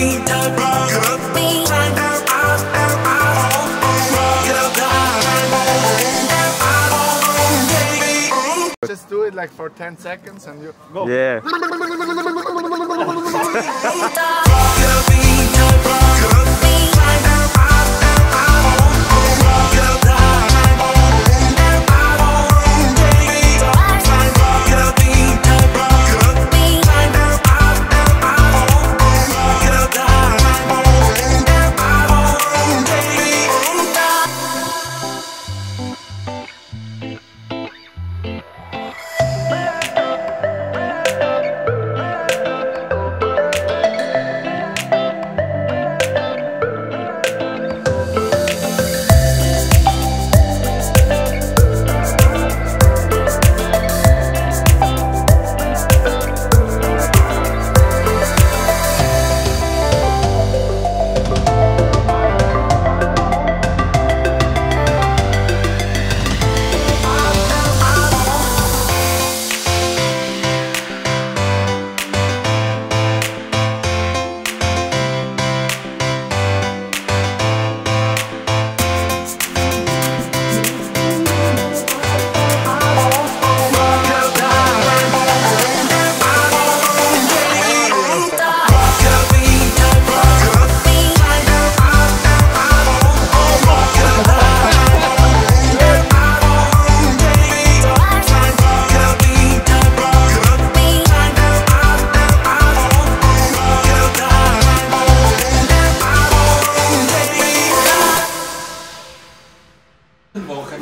Just do it like for 10 seconds and you go. Yeah.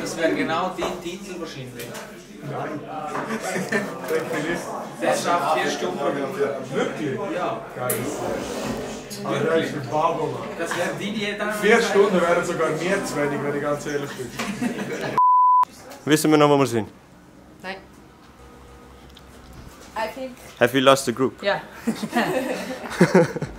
Das wären genau die Titel wahrscheinlich. Nein. Das schafft 4 Stunden. Wirklich? Ja. Wirklich. Das wären die dann. 4 Stunden wären sogar mir zu wenig, wenn ich ganz ehrlich bin. Wissen wir noch, wo wir sind? Nein. I think. Have you lost the group? Ja. Yeah.